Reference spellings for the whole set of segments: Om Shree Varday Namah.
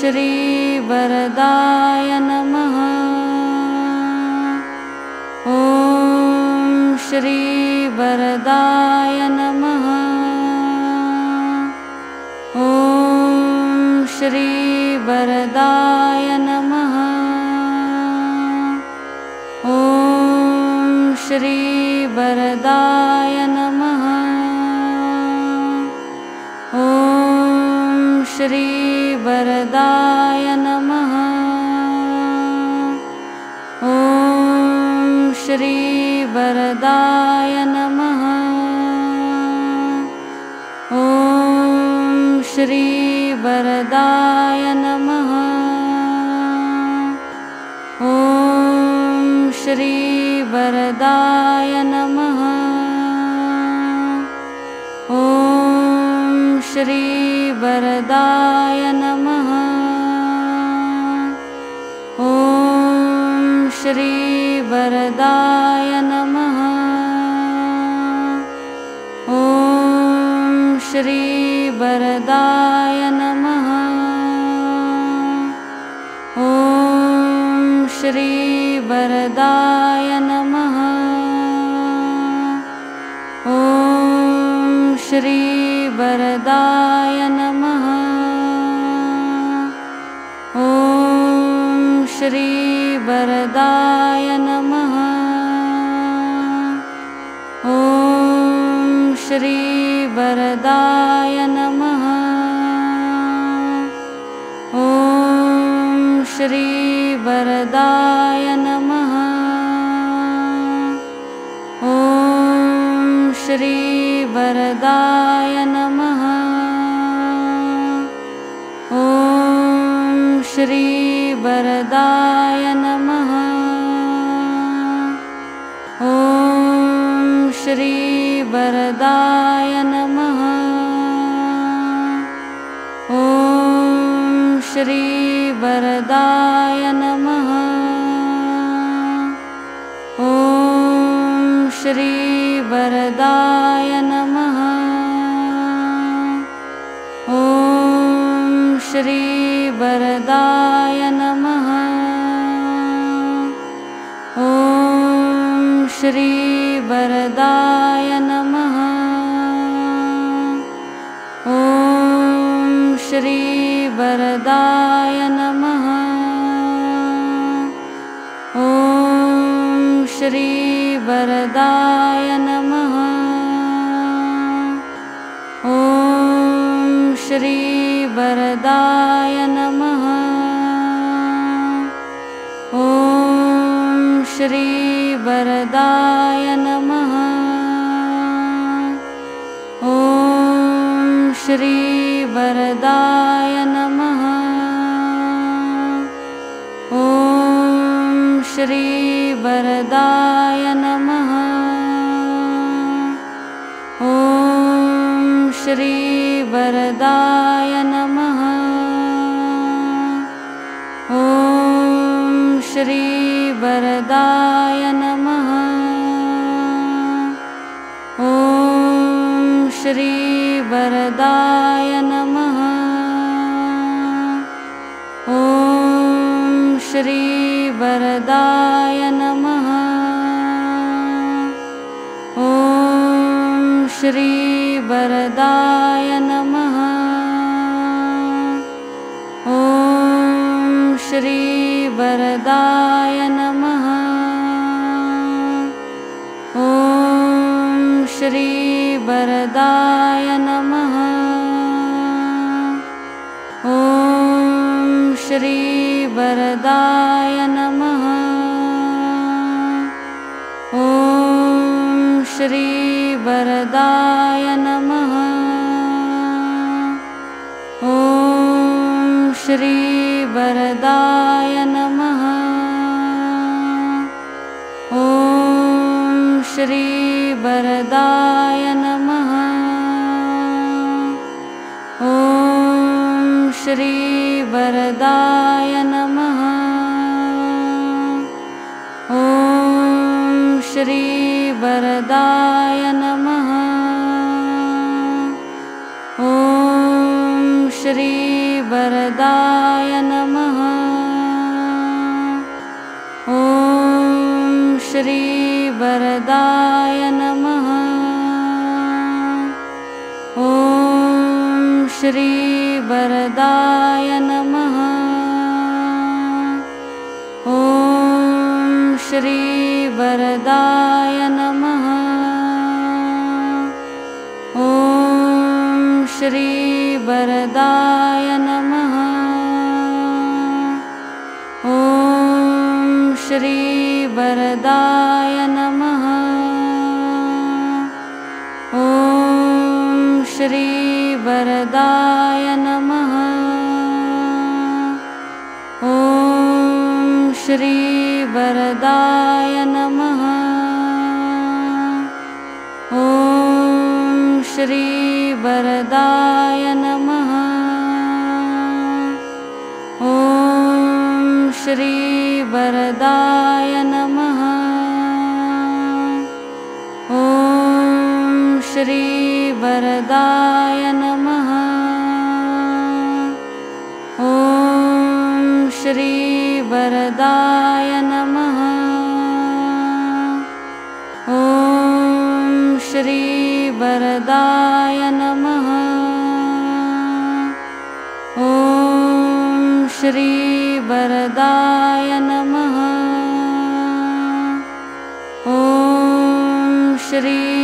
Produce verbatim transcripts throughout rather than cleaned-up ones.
श्री वरदाय नमः। ओम श्री वरदाय नमः। ओम श्री वरदाय नमः। ओम श्री वरदाय नमः। ओम श्री वरदाय नमः। ओम श्री वरदाय नमः। ओम श्री वरदाय नमः। ओम श्री वरदाय नमः। ओम श्री वरदाय नमः। ओम श्री वरदाय नमः। ओम श्री वरदाय नमः। ओम श्री वरदाय नमः। ओम श्री वरदाय नमः। ओम श्री वरदाय नमः। ओम श्री वरदाय नमः। ओम श्री वरदाय नमः। ओम श्री वरदाय नमः। ओम श्री वरदाय नमः। ओम श्री वरदाय नमः। ओम श्री वरदाय नमः। ओम श्री वरदाय नमः। ओम श्री वरदाय नमः। ओम श्री वरदाय नमः। ओम श्री वरदाय नमः। ओम श्री वरदाय नमः। ओम श्री वरदाय नमः। ओम श्री वरदाय नमः। ओम श्री वरदाय नमः। ओम श्री वरदाय नमः। ओम श्री वरदाय नमः। ओम श्री वरदाय नमः। ओम श्री वरदाय नमः। ओम श्री वरदाय नमः। ओम श्री वरदाय नमः। ओम श्री वरदाय नमः। ओम श्री वरदाय नमः। ओम श्री वरदाय नमः। ओम श्री वरदाय नमः। ओम श्री वरदाय नमः। ओम श्री वरदाय नमः। ओम श्री वरदाय नमः। ओम श्री वरदाय नमः। ओम श्री श्री वरदाय नमः। ओम श्री वरदाय नमः। ओम श्री वरदाय नमः। ओम श्री वरदाय नमः। ओम श्री वरदाय नमः। ओम श्री वरदाय नमः। ओम श्री वरदाय नमः। ओम श्री वरदाय नमः। ओम श्री वरदाय नमः। ओम श्री वरदाय नमः। ओम श्री वरदाय नमः। ओम श्री वरदाय नमः। ओम श्री वरदाय नमः। ओम श्री वरदाय नमः। ओम श्री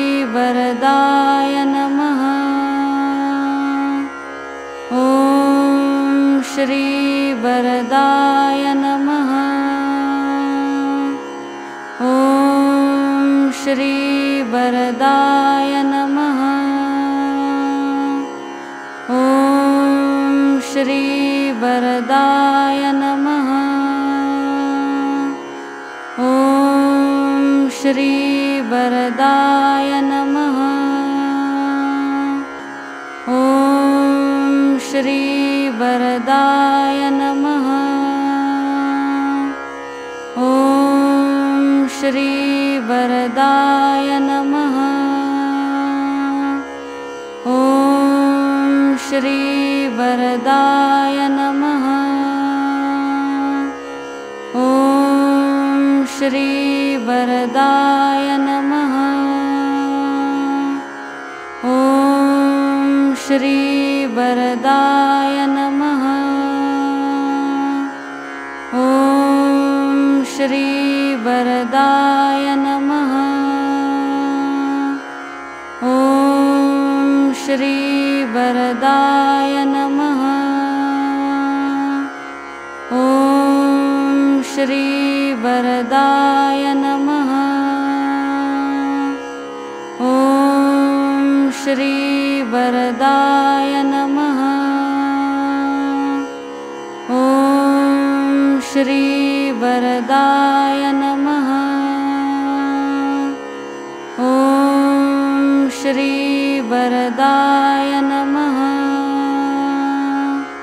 वरदाय नमः। ओम श्री वरदाय नमः। ओम श्री वरदाय नमः। ओम श्री वरदाय नमः। ओम श्री वरदाय नमः। ओम श्री वरदाय नमः। ओम श्री वरदाय नमः। ओम श्री वरदाय नमः। ओम श्री वरदाय नमः। ओम श्री वरदाय नमः। ओम श्री वरदाय नमः। ओम श्री वरदाय नमः। ओम श्री वरदाय नमः। ओम श्री वरदाय नमः। ओम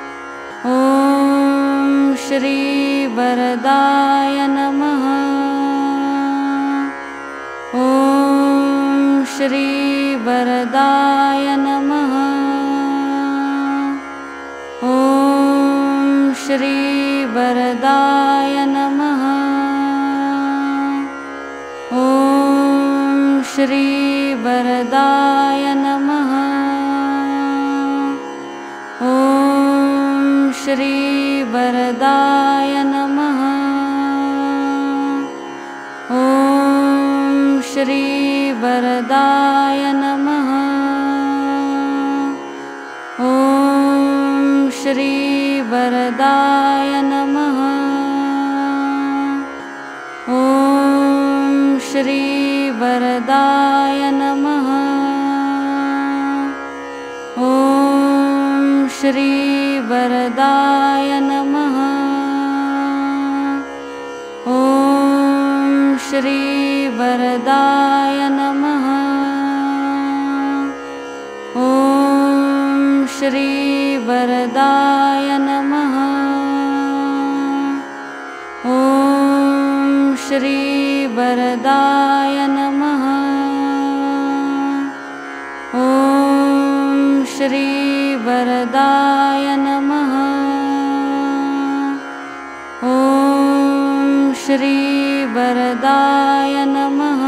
श्री वरदाय नमः। ओम श्री वरदाय नमः। ओम श्री वरदाय नमः। ओम श्री वरदाय नमः। ओम श्री वरदाय नमः। ओम श्री वरदाय नमः। ओम श्री वरदाय नमः। ओम श्री वरदाय नमः। ओम श्री वरदाय नमः। ओम श्री वरदाय नमः। ओम श्री वरदाय नमः। ओम श्री वरदाय नमः। ओम श्री वरदाय नमः। ओम श्री वरदाय नमः। ओम श्री वरदाय नमः। श्री वरदाय नमः।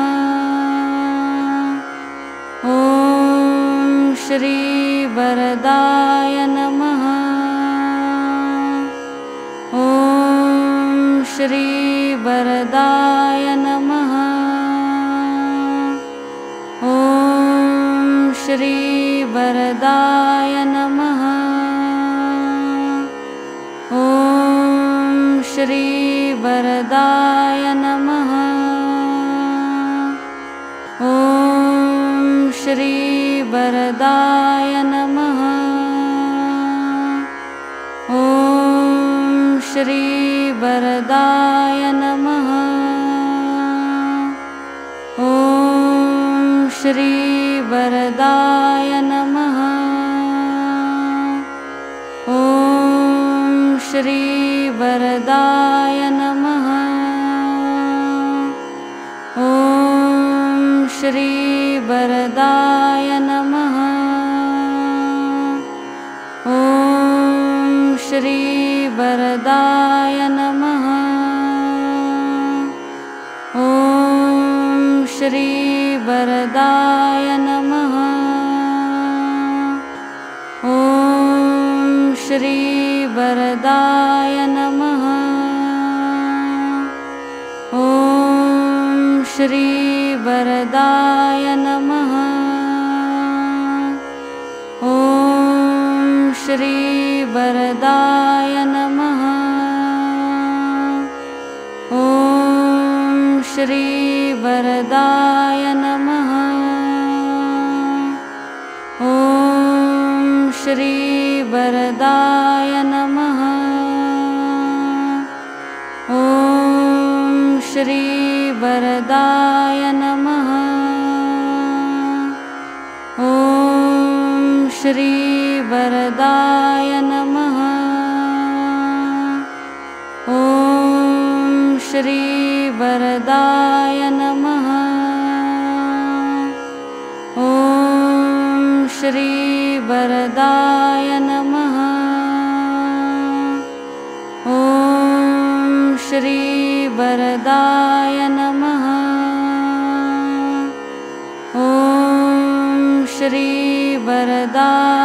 ओम श्री वरदाय नमः। ओम श्री वरदाय नमः। ओम श्री वरदाय नमः। ओम श्री वरदाय नमः। ओम श्री वरदाय नमः। ओम श्री वरदाय नमः। ओम श्री वरदाय नमः। ओम श्री वरदाय नमः। ओम श्री वरदाय नमः। ओम श्री वरदाय नमः। ओम श्री वरदाय नमः। ओम श्री वरदाय नमः। ओम श्री वरदाय नमः। ओम श्री वरदाय नमः। ओम श्री वरदाय नमः। ओम श्री वरदाय नमः। ओम श्री वरदाय नमः। ओम श्री वरदाय नमः। ओम श्री वरदाय नमः। ओम श्री वरदाय नमः। ओम श्री वरदाय नमः। ओम श्री वरदाय